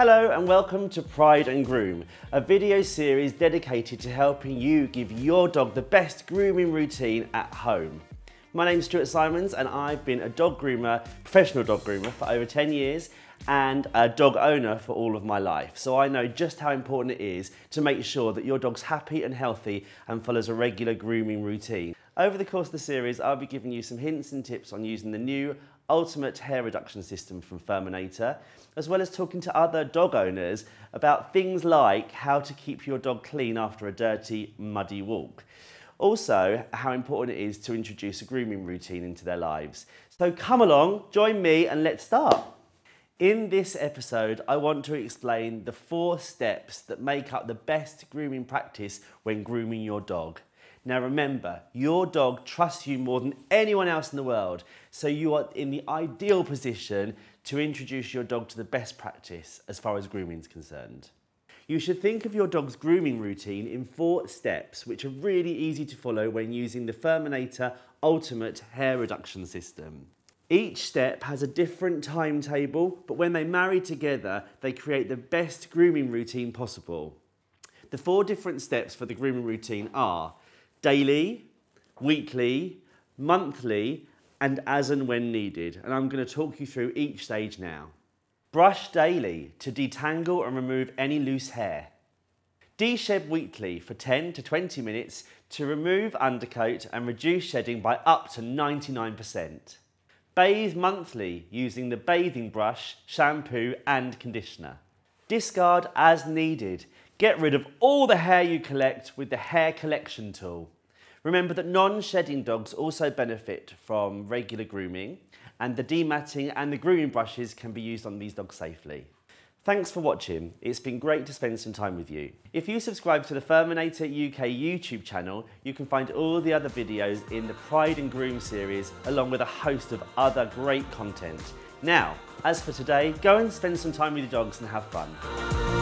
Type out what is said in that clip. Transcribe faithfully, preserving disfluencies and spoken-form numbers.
Hello and welcome to Pride and Groom, a video series dedicated to helping you give your dog the best grooming routine at home. My name's Stuart Simons and I've been a dog groomer, professional dog groomer for over ten years and a dog owner for all of my life. So I know just how important it is to make sure that your dog's happy and healthy and follows a regular grooming routine. Over the course of the series, I'll be giving you some hints and tips on using the new ultimate hair reduction system from Furminator, as well as talking to other dog owners about things like how to keep your dog clean after a dirty, muddy walk. Also, how important it is to introduce a grooming routine into their lives. So come along, join me, and let's start. In this episode, I want to explain the four steps that make up the best grooming practice when grooming your dog. Now remember, your dog trusts you more than anyone else in the world, so you are in the ideal position to introduce your dog to the best practice as far as grooming is concerned. You should think of your dog's grooming routine in four steps, which are really easy to follow when using the Furminator Ultimate Hair Reduction System. Each step has a different timetable, but when they marry together, they create the best grooming routine possible. The four different steps for the grooming routine are daily, weekly, monthly, and as and when needed. And I'm going to talk you through each stage now. Brush daily to detangle and remove any loose hair. De-shed weekly for ten to twenty minutes to remove undercoat and reduce shedding by up to ninety-nine percent. Bathe monthly using the bathing brush, shampoo, and conditioner. Discard as needed. Get rid of all the hair you collect with the hair collection tool. Remember that non-shedding dogs also benefit from regular grooming, and the dematting and the grooming brushes can be used on these dogs safely. Thanks for watching. It's been great to spend some time with you. If you subscribe to the Furminator U K YouTube channel, you can find all the other videos in the Pride and Groom series, along with a host of other great content. Now, as for today, go and spend some time with your dogs and have fun.